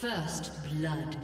First blood.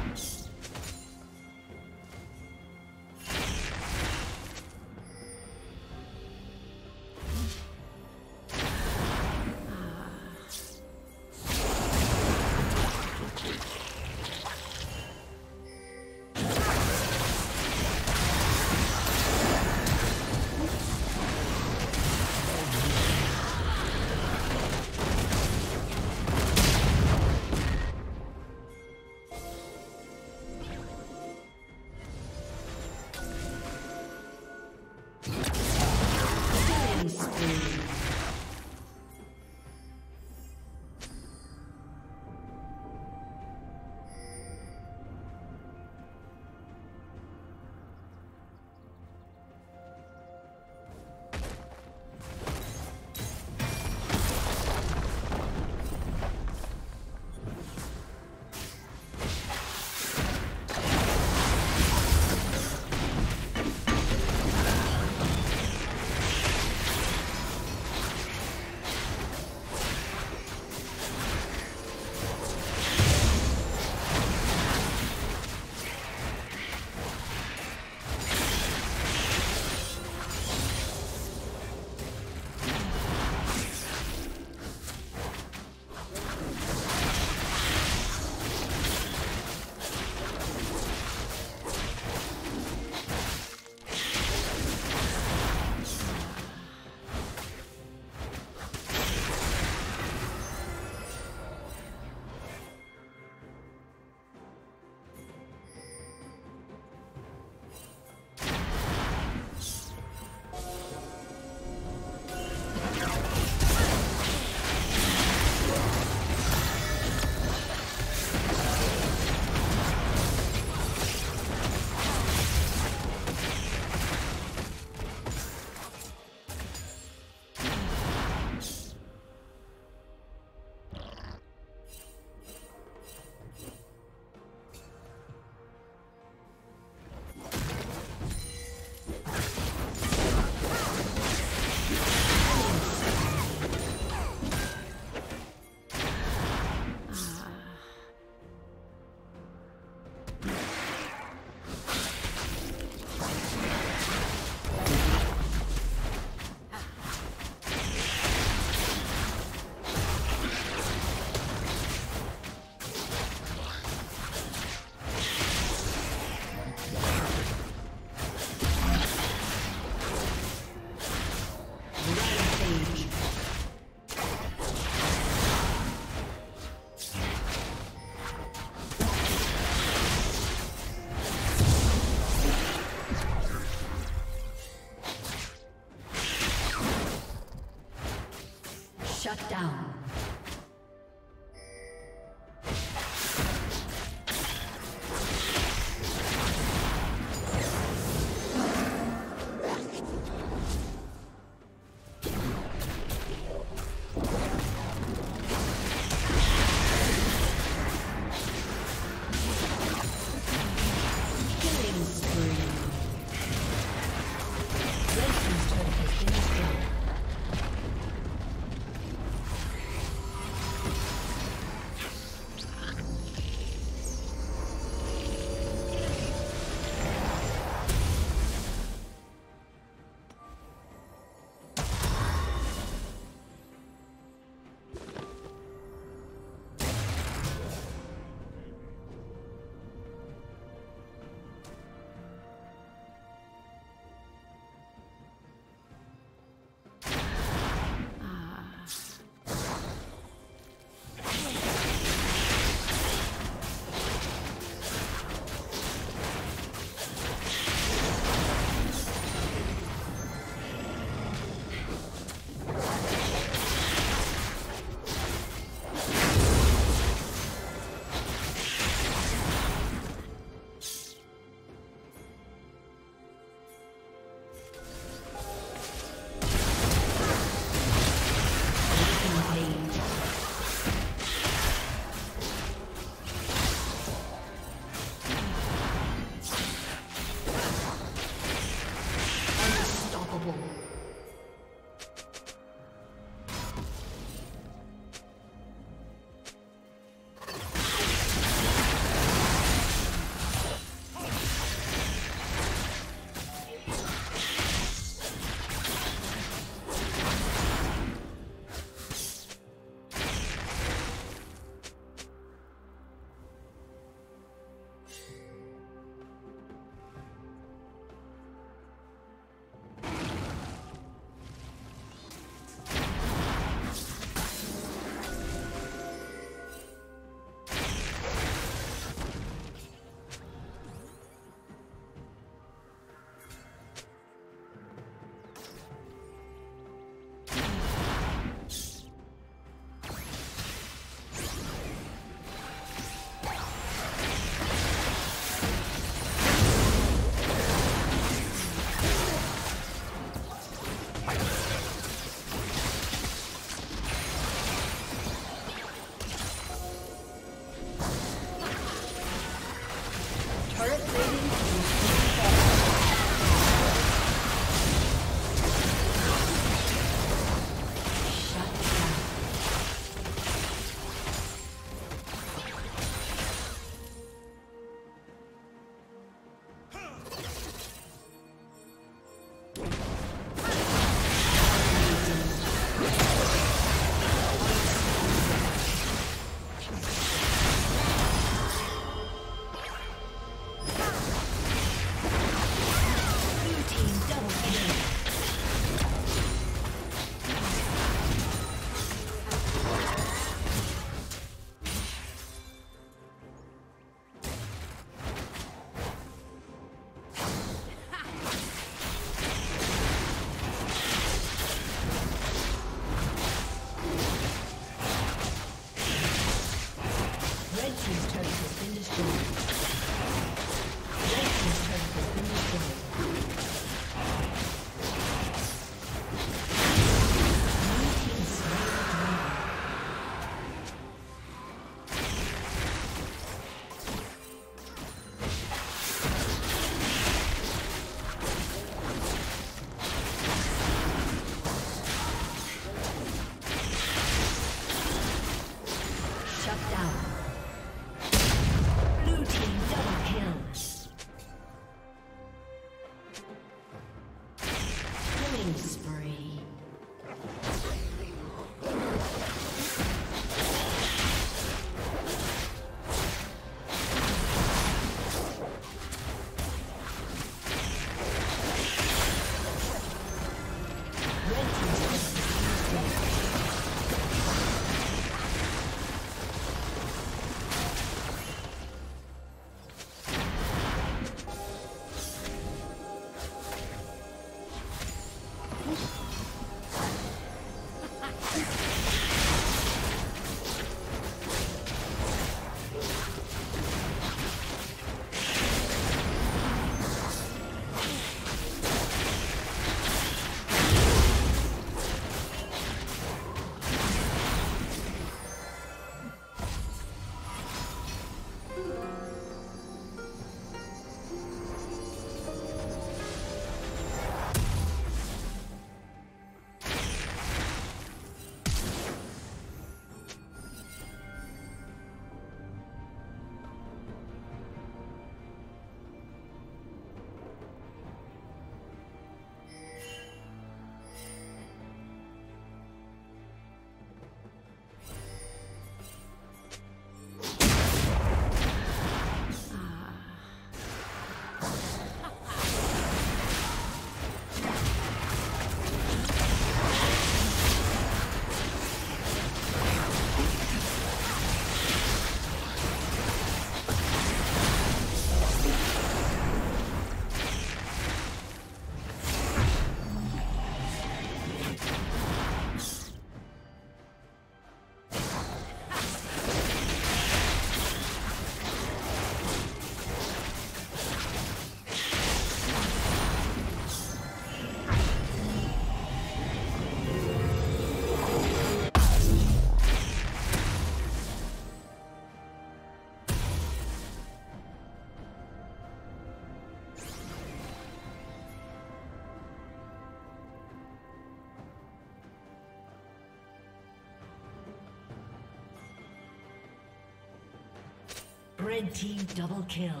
Red team double kill.